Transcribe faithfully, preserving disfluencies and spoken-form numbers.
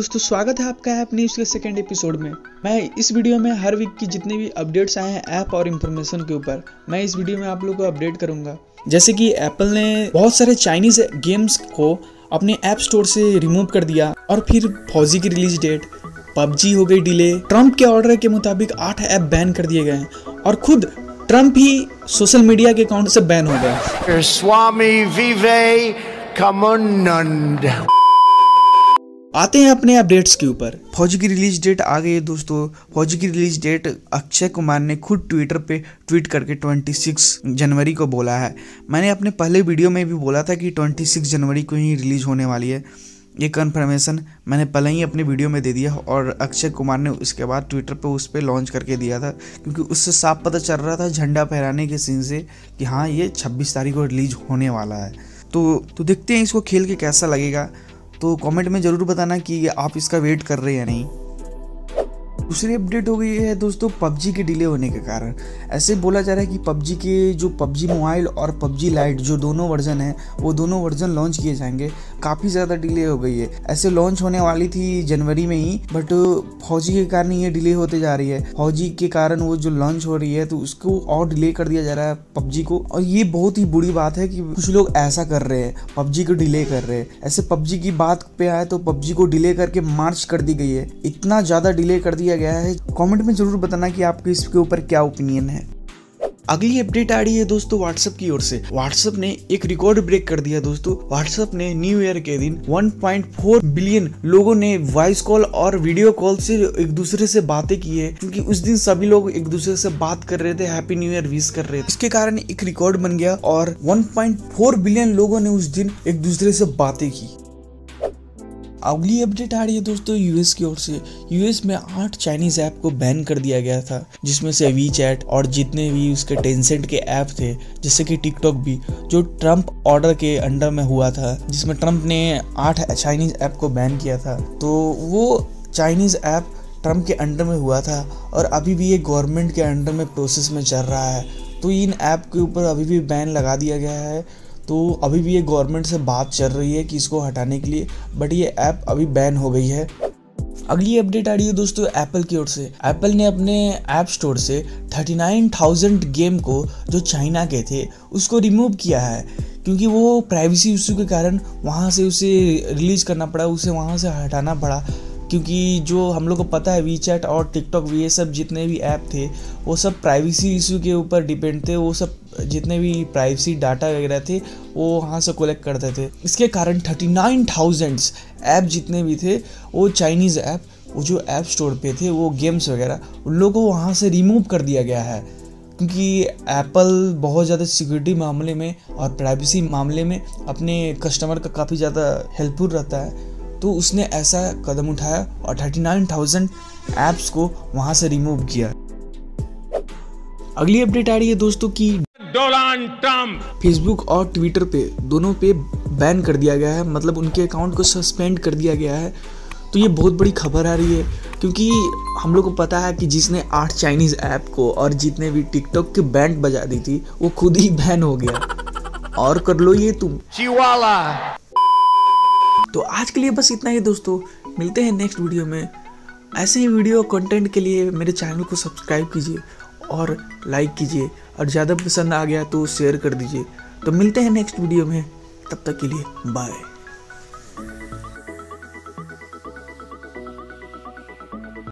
दोस्तों, स्वागत है आपका ऐप न्यूज़ के सेकंड एपिसोड में। मैं इस वीडियो में हर वीक की जितने भी अपडेट्स आए हैं ऐप और इन्फॉर्मेशन के ऊपर, मैं इस वीडियो में आप लोगों को अपडेट करूंगा। जैसे कि एप्पल ने बहुत सारे चाइनीज गेम्स को अपने ऐप स्टोर से रिमूव कर दिया, और फिर फौजी की रिलीज डेट, पबजी हो गई डिले। ट्रंप के ऑर्डर के मुताबिक आठ ऐप बैन कर दिए गए हैं, और खुद ट्रंप ही सोशल मीडिया के अकाउंट से बैन हो गया। स्वामी विवेकानंद। आते हैं अपने अपडेट्स के ऊपर। फौजी की रिलीज डेट आ गई है दोस्तों। फौजी की रिलीज डेट अक्षय कुमार ने खुद ट्विटर पे ट्वीट करके छब्बीस जनवरी को बोला है। मैंने अपने पहले वीडियो में भी बोला था कि छब्बीस जनवरी को ही रिलीज होने वाली है। ये कन्फर्मेशन मैंने पहले ही अपने वीडियो में दे दिया, और अक्षय कुमार ने उसके बाद ट्विटर पे उस पर लॉन्च करके दिया था, क्योंकि उससे साफ पता चल रहा था झंडा फहराने के सीन से कि हाँ, ये छब्बीस तारीख को रिलीज होने वाला है। तो, तो देखते हैं इसको खेल के कैसा लगेगा। तो कमेंट में ज़रूर बताना कि आप इसका वेट कर रहे हैं या नहीं। दूसरी अपडेट हो गई है दोस्तों पबजी के डिले होने के कारण। ऐसे बोला जा रहा है कि पबजी के जो पबजी मोबाइल और पबजी लाइट, जो दोनों वर्जन हैं, वो दोनों वर्जन लॉन्च किए जाएंगे। काफ़ी ज़्यादा डिले हो गई है। ऐसे लॉन्च होने वाली थी जनवरी में ही, बट फौजी के कारण ये डिले होते जा रही है। फौजी के कारण वो जो लॉन्च हो रही है, तो उसको और डिले कर दिया जा रहा है पबजी को। और ये बहुत ही बुरी बात है कि कुछ लोग ऐसा कर रहे हैं, पबजी को डिले कर रहे हैं। ऐसे पबजी की बात पे आए तो पबजी को डिले करके मार्च कर दी गई है। इतना ज़्यादा डिले कर दिया गया है। कमेंट में जरूर बताना कि आपके इसके ऊपर क्या ओपिनियन है। अगली अपडेट आ रही है दोस्तों व्हाट्सएप की ओर से। व्हाट्सएप ने एक रिकॉर्ड ब्रेक कर दिया दोस्तों। व्हाट्सएप ने न्यू ईयर के दिन एक पॉइंट चार बिलियन लोगों ने वॉइस कॉल और वीडियो कॉल से एक दूसरे से बातें की है, क्योंकि उस दिन सभी लोग एक दूसरे से बात कर रहे थे, हैप्पी न्यू ईयर विश कर रहे थे। इसके कारण एक रिकॉर्ड बन गया, और एक पॉइंट चार बिलियन लोगों ने उस दिन एक दूसरे से बातें की। अगली अपडेट आ रही है दोस्तों यूएस की ओर से। यूएस में आठ चाइनीज ऐप को बैन कर दिया गया था, जिसमें से वीचैट और जितने भी उसके टेंसेंट के ऐप थे, जैसे कि टिकटॉक भी, जो ट्रम्प ऑर्डर के अंडर में हुआ था, जिसमें ट्रम्प ने आठ चाइनीज ऐप को बैन किया था। तो वो चाइनीज ऐप ट्रम्प के अंडर में हुआ था, और अभी भी ये गवर्नमेंट के अंडर में प्रोसेस में चल रहा है। तो इन ऐप के ऊपर अभी भी बैन लगा दिया गया है। तो अभी भी ये गवर्नमेंट से बात चल रही है कि इसको हटाने के लिए, बट ये ऐप अभी बैन हो गई है। अगली अपडेट आ रही है दोस्तों एप्पल की ओर से। एप्पल ने अपने ऐप स्टोर से उनतालीस हज़ार गेम को, जो चाइना के थे, उसको रिमूव किया है, क्योंकि वो प्राइवेसी इशू के कारण वहाँ से उसे रिलीज करना पड़ा, उसे वहाँ से हटाना पड़ा। क्योंकि जो हम लोग को पता है वीचैट और टिकटॉक, ये सब जितने भी ऐप थे, वो सब प्राइवेसी इशू के ऊपर डिपेंड थे। वो सब जितने भी प्राइवेसी डाटा वगैरह थे, वो वहाँ से कलेक्ट करते थे। इसके कारण उनतालीस हज़ार ऐप जितने भी थे, वो चाइनीज़ ऐप, वो जो ऐप स्टोर पे थे, वो गेम्स वगैरह, उन लोगों को वहाँ से रिमूव कर दिया गया है। क्योंकि एप्पल बहुत ज़्यादा सिक्योरिटी मामले में और प्राइवेसी मामले में अपने कस्टमर का काफ़ी ज़्यादा हेल्पफुल रहता है, तो उसने ऐसा कदम उठाया और उनतालीस हज़ार ऐप्स को वहां से रिमूव किया। अगली अपडेट आ रही है दोस्तों कि डोनाल्ड ट्रंप फेसबुक और ट्विटर पे, दोनों पे बैन कर दिया गया है, मतलब उनके अकाउंट को सस्पेंड कर दिया गया है। तो ये बहुत बड़ी खबर आ रही है, क्योंकि हम लोग को पता है कि जिसने आठ चाइनीज़ ऐप को और जितने भी टिकटॉक की बैंड बजा दी थी, वो खुद ही बैन हो गया। और कर लो ये तुम। तो आज के लिए बस इतना ही दोस्तों। मिलते हैं नेक्स्ट वीडियो में। ऐसे ही वीडियो कंटेंट के लिए मेरे चैनल को सब्सक्राइब कीजिए और लाइक कीजिए, और ज़्यादा पसंद आ गया तो शेयर कर दीजिए। तो मिलते हैं नेक्स्ट वीडियो में, तब तक के लिए बाय।